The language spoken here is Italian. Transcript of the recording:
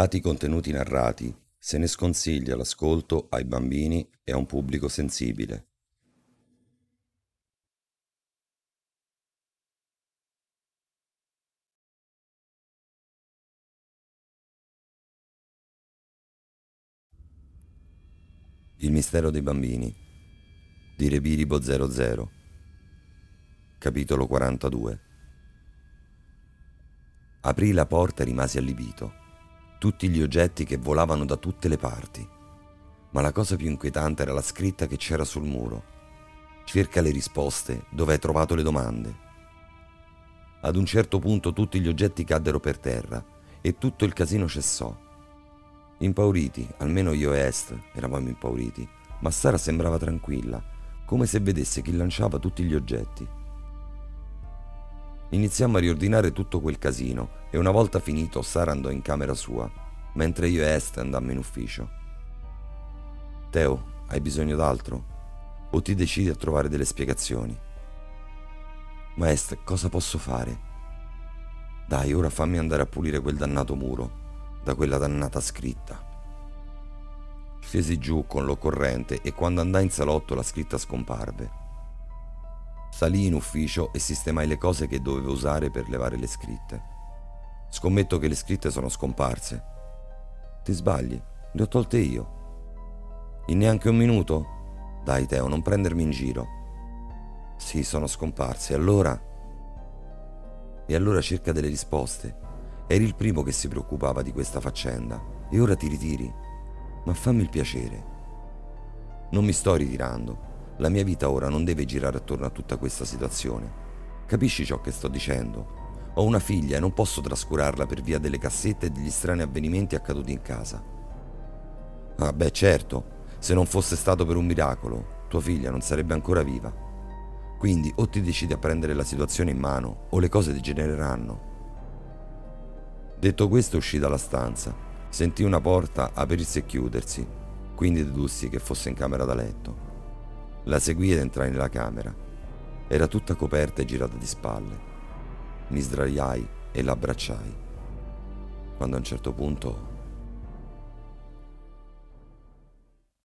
Dati i contenuti narrati, se ne sconsiglia l'ascolto ai bambini e a un pubblico sensibile. Il mistero dei bambini di Reberibo00, capitolo 42. Aprì la porta e rimasi allibito. Tutti gli oggetti che volavano da tutte le parti. Ma la cosa più inquietante era la scritta che c'era sul muro. Cerca le risposte dove hai trovato le domande. Ad un certo punto tutti gli oggetti caddero per terra e tutto il casino cessò. Impauriti, almeno io e Est eravamo impauriti, ma Sara sembrava tranquilla, come se vedesse chi lanciava tutti gli oggetti. Iniziammo a riordinare tutto quel casino e una volta finito Sara andò in camera sua, mentre io e Est andammo in ufficio. Teo, hai bisogno d'altro? O ti decidi a trovare delle spiegazioni? Ma Est, cosa posso fare? Dai, ora fammi andare a pulire quel dannato muro. Da quella dannata scritta. Scesi giù con l'occorrente e quando andai in salotto la scritta scomparve. Salii in ufficio e sistemai le cose che dovevo usare per levare le scritte. Scommetto che le scritte sono scomparse. Ti sbagli, le ho tolte io. In neanche un minuto? Dai Teo, non prendermi in giro. Sì, sono scomparse, allora? E allora cerca delle risposte. Eri il primo che si preoccupava di questa faccenda e ora ti ritiri. Ma fammi il piacere. Non mi sto ritirando. La mia vita ora non deve girare attorno a tutta questa situazione. Capisci ciò che sto dicendo? Ho una figlia e non posso trascurarla per via delle cassette e degli strani avvenimenti accaduti in casa. Ah beh, certo, se non fosse stato per un miracolo, tua figlia non sarebbe ancora viva. Quindi o ti decidi a prendere la situazione in mano o le cose degenereranno. Detto questo uscì dalla stanza, sentii una porta aprirsi e chiudersi, quindi dedussi che fosse in camera da letto. La seguii ed entrai nella camera. Era tutta coperta e girata di spalle. Mi sdraiai e l'abbracciai. Quando a un certo punto